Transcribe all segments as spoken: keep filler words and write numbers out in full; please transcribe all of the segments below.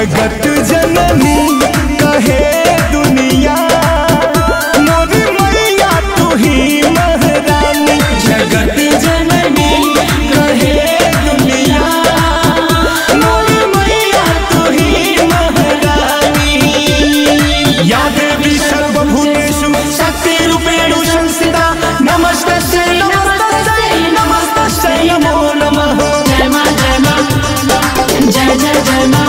जगत जननी कहे दुनिया मोरी मैया तू ही महरानी। जगत जननी कहे दुनिया मोरी मैया तू ही महरानी। या देवी सर्वभूतेषु शक्ति रूपेणु संस्थिता नमस्ते नमस्ते नमस्ते नमो नमः। जय मां जय मां जय जय जय मां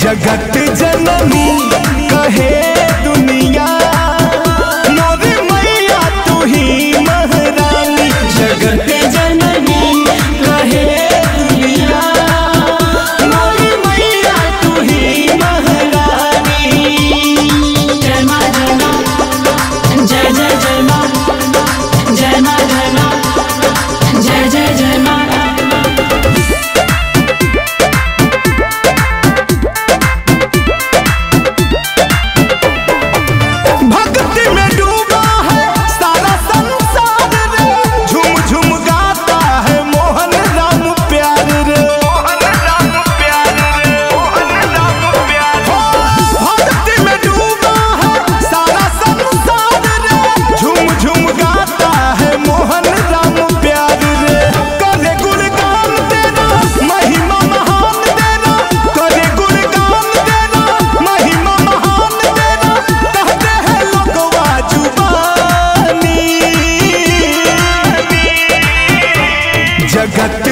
जगत जननी कहे दुनिया मोरी मैया तू ही महरानी। जगत जननी कहे दुनिया मोरी मैया तू ही महरानी। जय मां जय मां जय जय जय मां जय मां जय मां जय जय जय मां। जगत